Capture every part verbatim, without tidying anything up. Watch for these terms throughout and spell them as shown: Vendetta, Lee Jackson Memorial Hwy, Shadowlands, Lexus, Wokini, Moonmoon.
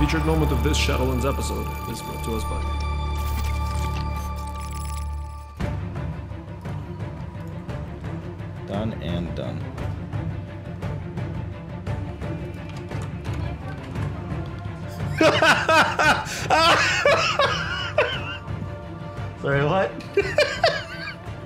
featured moment of this Shadowlands episode is brought to us by... Done and done. Sorry, what?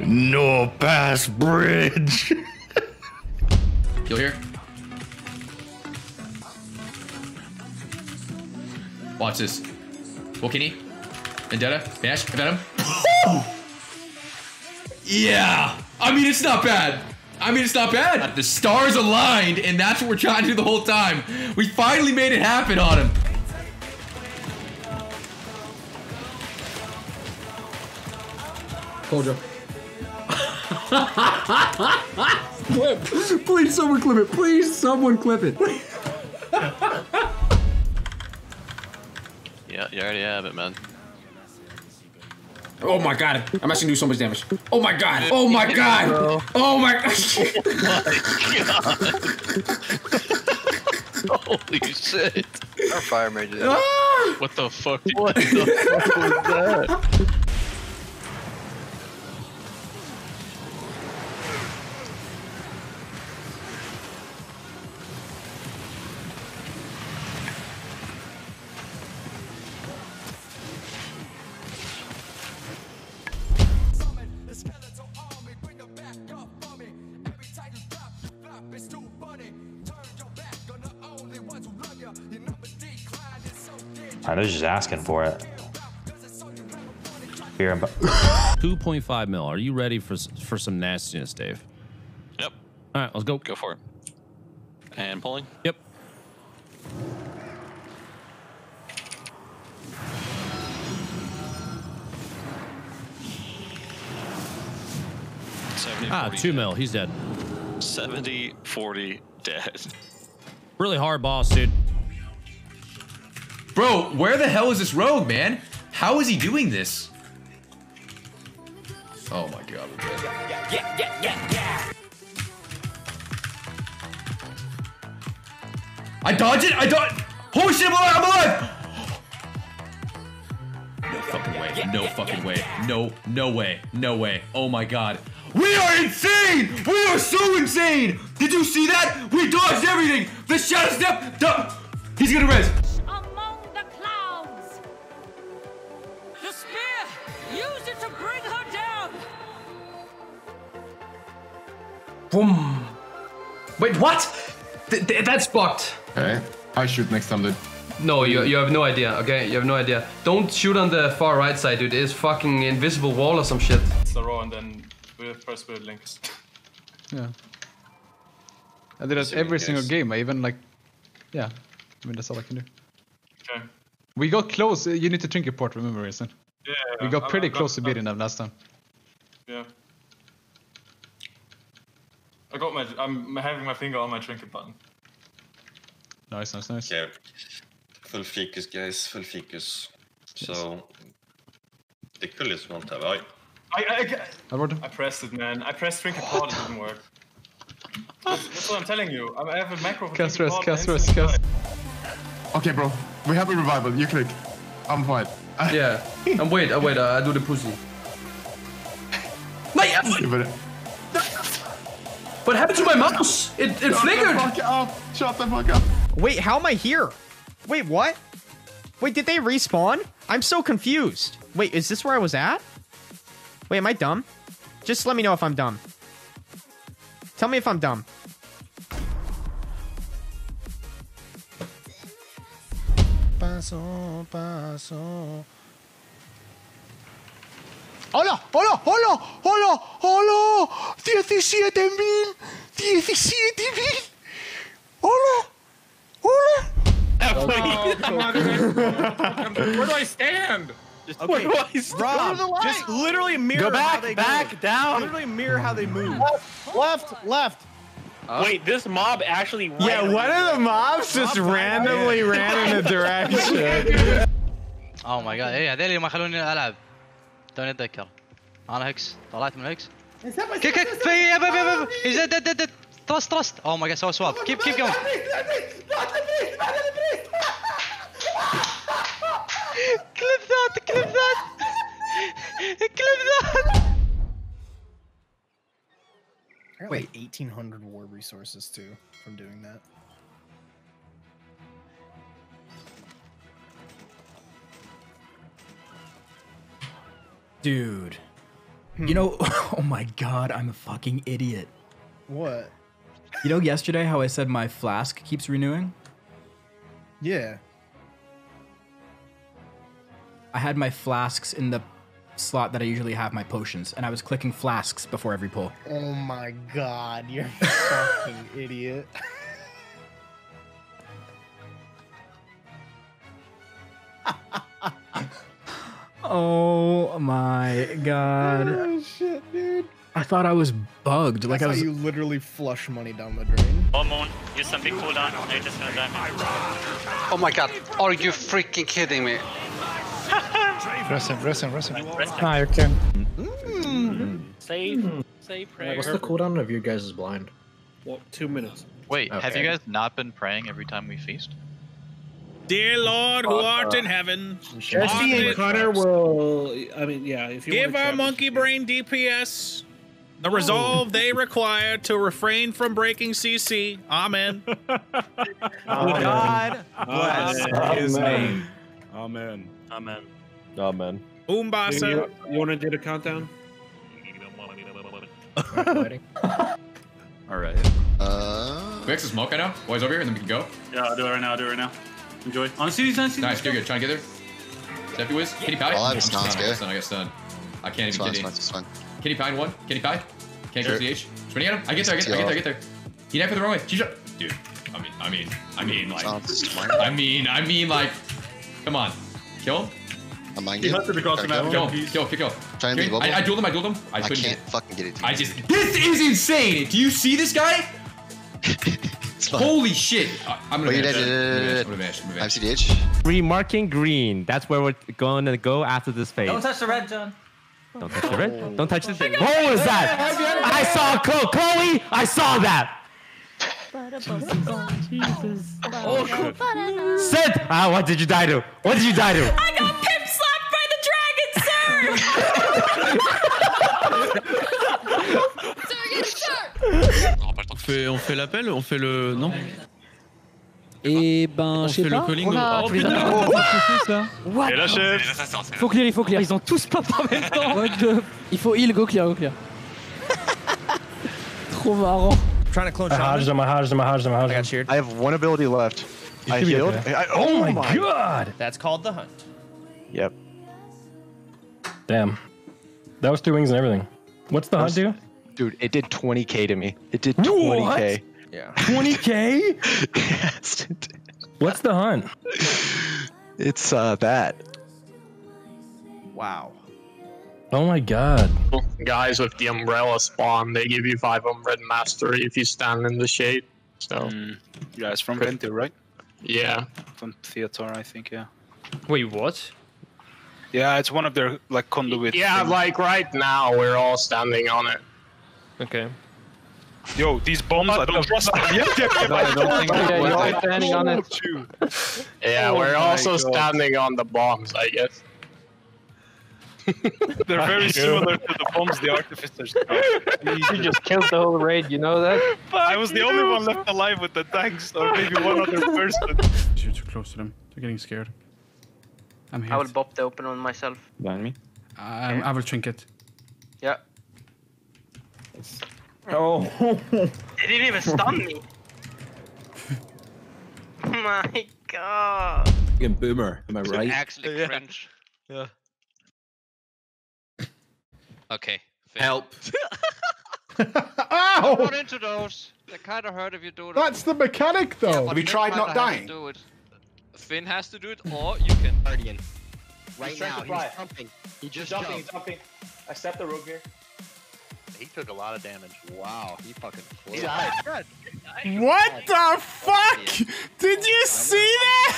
No pass bridge. You'll hear. Watch this. Wokini, Vendetta, Bash, Venom. Yeah. I mean, it's not bad. I mean, it's not bad. The stars aligned, and that's what we're trying to do the whole time. We finally made it happen on him. Cold jump. Clip. Please, someone clip it. Please, someone clip it. Yeah, you already have it, man. Oh my god, I'm actually doing so much damage. Oh my god, oh my god, Bro. oh my god. Holy shit. Our fire mage is ah! What the fuck? What the fuck was that? I was just asking for it. two point five mil. Are you ready for for some nastiness, Dave? Yep. All right, let's go. Go for it. And pulling. Yep. Ah, two dead. Mil. He's dead. seventy forty dead. Really hard boss, dude. Bro, where the hell is this rogue, man? How is he doing this? Oh my god. Yeah, yeah, yeah, yeah, yeah. I dodged it? I dodged. Holy shit, I'm alive! I'm alive! No fucking way. No fucking way. No, no way. No way. Oh my god. We are insane! We are so insane! Did you see that? We dodged everything! The shadow step! The He's gonna res. Boom. Wait, what? Th th that's fucked. Okay, I shoot next time, dude. No, you, you have no idea, okay? You have no idea. Don't shoot on the far right side, dude. It's fucking invisible wall or some shit. It's the row and then we're first with links. Yeah. I did that every single game. I even like... Yeah. I mean, that's all I can do. Okay. We got close. You need to trinket port, remember, Jason? Yeah, yeah. We got pretty I'm, I'm close got, to beating them last time. Yeah. I got my. I'm having my finger on my trinket button. Nice, nice, nice. Yeah. Full focus, guys. Full focus. Yes. So the coolest one to have. I. I. I. I pressed it, man. I pressed trinket pod. It didn't work. That's, that's what I'm telling you. I have a macro. Cast rest. Cast rest. Cast. Okay, bro. We have a revival. You click. I'm fine. Yeah. I'm wait. I wait. I do the pussy. Mate, I'm. What happened to my mouse? It, it Shut flickered! Shut the fuck up! Shut the fuck up! Wait, how am I here? Wait, what? Wait, did they respawn? I'm so confused. Wait, is this where I was at? Wait, am I dumb? Just let me know if I'm dumb. Tell me if I'm dumb. Paso, paso. ¡Hola! ¡Hola! ¡Hola! ¡Hola! ¡Hola! ¡diecisiete mil! ¡diecisiete mil! ¡Hola! ¡Hola! Oh, no, come on, where do I stand? Just, okay, where do I stand? Rob, just literally mirror Go back, how they back, go. down. Literally mirror how they move. Left, left, left. Uh, Wait, this mob actually ran. Yeah, one of the mobs just mob randomly ran, ran in a direction. Oh my god, yeah, they didn't allow. دوني اتذكر انا هكس طلعت من هكس كيك كيك في يب يب يب هيز ديد ديد ترست ترست او ماي جاد سو سواب كيب كيب جوينج got Wait. like eighteen hundred war resources too from doing that. Dude. Hmm. You know, oh my god, I'm a fucking idiot. What? You know yesterday how I said my flask keeps renewing? Yeah. I had my flasks in the slot that I usually have my potions, and I was clicking flasks before every pull. Oh my god, you're a fucking idiot. Oh my god. Oh shit, dude. I thought I was bugged. Like I was. You literally flush money down the drain. Oh, Moon, use some big cooldown. They're just gonna die. Oh my god. Are you freaking kidding me? Rest him, rest him, rest him. Ah, you can. Save, save prayer. What's the cooldown of your guys' blind? What, two minutes. Wait, okay. Have you guys not been praying every time we feast? Dear Lord, who art in heaven, Jesse and Connor will. I mean, yeah. If you give our monkey brain D P S the resolve they require to refrain from breaking C C. Amen. God bless his name. Amen. Amen. Amen. Umbasa. You want to do the countdown? All right. Uh. We exit smoke right now. Boys over here, and then we can go. Yeah, I'll do it right now. I'll do it right now. Enjoy. On C Ds, on C Ds. Nice, you're good. Trying to get there. Deputy Wiz? Kitty Pie? I'll have a stun. I got stunned. I can't even get in. Kitty Pie one. Kitty Pie. Can't go to the H. Swing at him. I get there. I get there. I get there. I get there. He died for the wrong way. Dude. I mean, I mean, I mean, like. I mean, I mean, like. Come on. Kill him. I'm on you. Across the map. Kill him. Kill, kill, kill. I, I dueled him. I dueled him. I, I can't fucking get it. I just. This is insane. Do you see this guy? Holy shit! I'm gonna vanish. I'm C D H. Remarking green. That's where we're gonna go after this phase. Don't touch the red, John. Don't touch the red. Don't touch the red. What was that? I saw Chloe. Chloe, I saw that. Jesus. Oh, Sid! Ah, what did you die to? What did you die to? I got pimp slapped by the dragon, sir. On fait, on fait l'appel, on fait le... Non. Et ben, je sais pas. On a tous les What? Et la chef. Faut clear, il faut clear. Ils ont tous pop en même temps. Il faut heal, go clear, go clear. Trop marrant. Trying to clone Shaman. I him, I him, I him, I got cheered. I have one ability left. I healed. Oh my god! That's called the hunt. Yep. Damn. That was two wings and everything. What's the hunt do? Dude, it did twenty K to me. It did twenty K. What? Yeah. twenty K? Yes, it did. What's the hunt? It's uh, that. Wow. Oh my god. Guys with the umbrella spawn, they give you five unread mastery if you stand in the shade. So, mm. You guys from Ventura, right? Yeah. From Theater, I think, yeah. Wait, what? Yeah, it's one of their like conduits. Yeah, things. Like right now, we're all standing on it. Okay. Yo, these bombs, I don't trust them. Yeah, we're standing on it. Yeah, we're also standing on the bombs, I guess. They're very similar to the bombs the artificers throw. You just killed the whole raid, you know that? I was the only one left alive with the tanks, or maybe one other person. You're too close to them. They're getting scared. I'm here. I will bop the open on myself. Behind me? Um, I will trinket. Yeah. Oh! They didn't even stun me. My god! Fucking boomer, am I right? Actually, yeah. Cringe. Yeah. Okay. Fair. Help! Ow! Not into those. They kind of hurt if you do it. That's the mechanic, though. Yeah, have you tried not dying? Do it. Finn has to do it, or you can. Guardian. Right he's now, he's jumping. He just jumping. He's jumping. I stepped the rogue here. He took a lot of damage. Wow, he fucking flew. He died. What the fuck? Did you see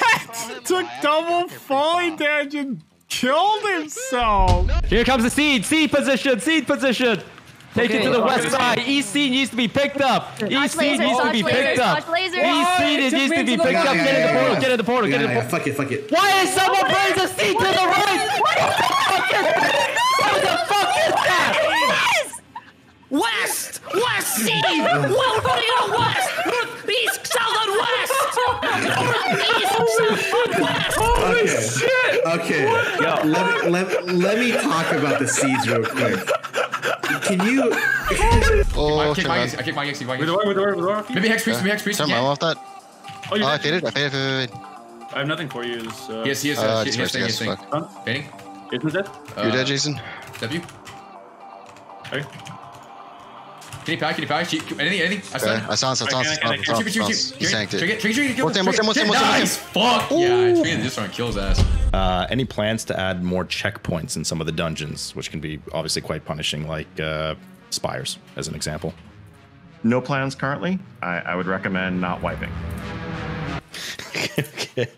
that? Took double falling damage and killed himself. Here comes the seed. Seed position. Seed position. Take okay. It to the west side. East seed needs to be picked up. East seed needs to be picked up. East seed needs to be picked up. Get in the portal. Get in the portal. Get in the portal. Fuck it. Fuck it. Why is someone brings a seed to the right? What the fuck is that? What the fuck is that? West! West Sea! We're going west! North, east, south, and west! North, east, south, and west! Holy okay. shit! Okay, Yo, let, let, let me talk about the seeds real quick. Can you... oh, I kick Magus, I kick Magus, I kick Magus. With the door, with the door, with the door. Maybe Hex Priest, maybe Hex Priest. Someone off that. Oh, you oh, I faded, I faded, I faded. I have nothing for you, so... Yes, yes, uh, yes, yes, yes, yes. Huh? Fading? Jason's dead? Uh, You're dead, Jason. W. Okay. Can you pack? Can you pack? Anything? Anything? I saw. I saw. I saw. I saw. He sank it. Trick it. Trick it. Trick it. One time. One time. One time. Nice. Fuck. Yeah. This one kills ass. Uh, any plans to add more checkpoints in some of the dungeons, which can be obviously quite punishing, like uh, spires, as an example? No plans currently. I, I would recommend not wiping. Okay.